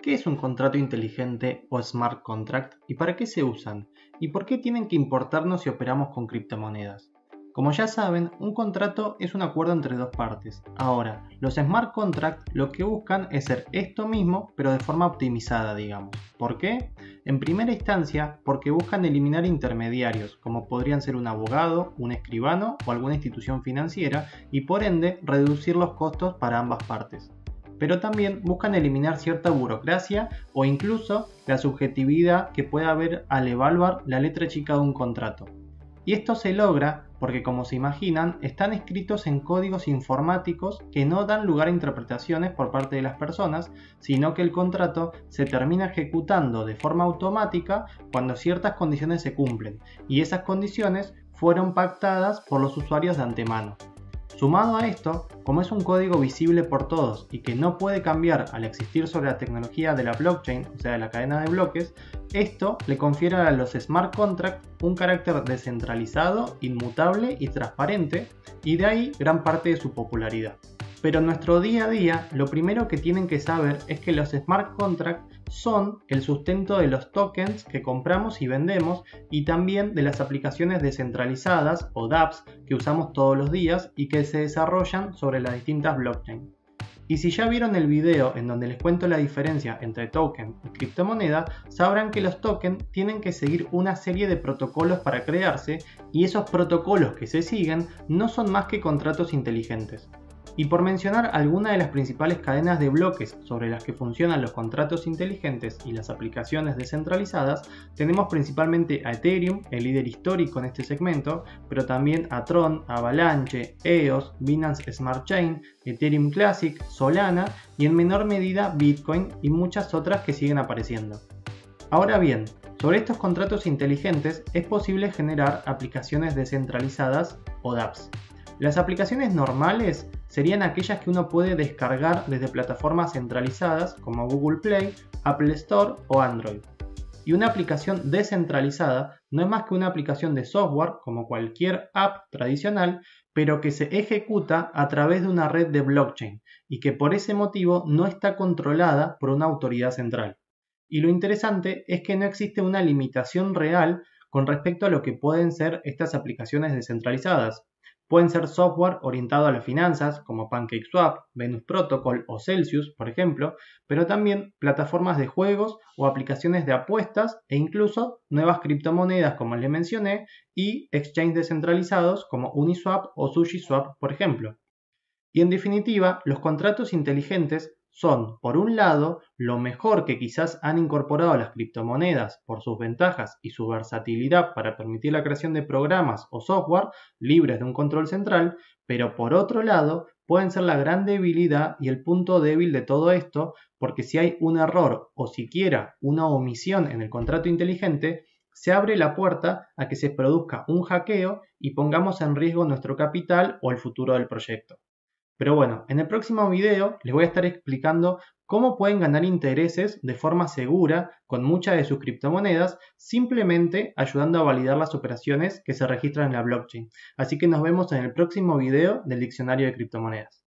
¿Qué es un contrato inteligente o smart contract y para qué se usan? ¿Y por qué tienen que importarnos si operamos con criptomonedas? Como ya saben, un contrato es un acuerdo entre dos partes. Ahora, los smart contracts lo que buscan es ser esto mismo, pero de forma optimizada, digamos. ¿Por qué? En primera instancia, porque buscan eliminar intermediarios, como podrían ser un abogado, un escribano o alguna institución financiera, y por ende, reducir los costos para ambas partes. Pero también buscan eliminar cierta burocracia o incluso la subjetividad que puede haber al evaluar la letra chica de un contrato. Y esto se logra porque, como se imaginan, están escritos en códigos informáticos que no dan lugar a interpretaciones por parte de las personas, sino que el contrato se termina ejecutando de forma automática cuando ciertas condiciones se cumplen, y esas condiciones fueron pactadas por los usuarios de antemano. Sumado a esto, como es un código visible por todos y que no puede cambiar al existir sobre la tecnología de la blockchain, o sea de la cadena de bloques, esto le confiere a los smart contracts un carácter descentralizado, inmutable y transparente, y de ahí gran parte de su popularidad. Pero en nuestro día a día, lo primero que tienen que saber es que los smart contracts son el sustento de los tokens que compramos y vendemos y también de las aplicaciones descentralizadas o dApps que usamos todos los días y que se desarrollan sobre las distintas blockchains. Y si ya vieron el video en donde les cuento la diferencia entre token y criptomoneda, sabrán que los tokens tienen que seguir una serie de protocolos para crearse y esos protocolos que se siguen no son más que contratos inteligentes. Y por mencionar alguna de las principales cadenas de bloques sobre las que funcionan los contratos inteligentes y las aplicaciones descentralizadas, tenemos principalmente a Ethereum, el líder histórico en este segmento, pero también a Tron, Avalanche, EOS, Binance Smart Chain, Ethereum Classic, Solana y en menor medida Bitcoin y muchas otras que siguen apareciendo. Ahora bien, sobre estos contratos inteligentes es posible generar aplicaciones descentralizadas o dApps. Las aplicaciones normales serían aquellas que uno puede descargar desde plataformas centralizadas como Google Play, Apple Store o Android. Y una aplicación descentralizada no es más que una aplicación de software como cualquier app tradicional, pero que se ejecuta a través de una red de blockchain y que por ese motivo no está controlada por una autoridad central. Y lo interesante es que no existe una limitación real con respecto a lo que pueden ser estas aplicaciones descentralizadas. Pueden ser software orientado a las finanzas, como PancakeSwap, Venus Protocol o Celsius, por ejemplo, pero también plataformas de juegos o aplicaciones de apuestas e incluso nuevas criptomonedas, como les mencioné, y exchanges descentralizados como Uniswap o SushiSwap, por ejemplo. Y en definitiva, los contratos inteligentes son, por un lado, lo mejor que quizás han incorporado las criptomonedas por sus ventajas y su versatilidad para permitir la creación de programas o software libres de un control central, pero por otro lado, pueden ser la gran debilidad y el punto débil de todo esto, porque si hay un error o siquiera una omisión en el contrato inteligente, se abre la puerta a que se produzca un hackeo y pongamos en riesgo nuestro capital o el futuro del proyecto. Pero bueno, en el próximo video les voy a estar explicando cómo pueden ganar intereses de forma segura con muchas de sus criptomonedas, simplemente ayudando a validar las operaciones que se registran en la blockchain. Así que nos vemos en el próximo video del diccionario de criptomonedas.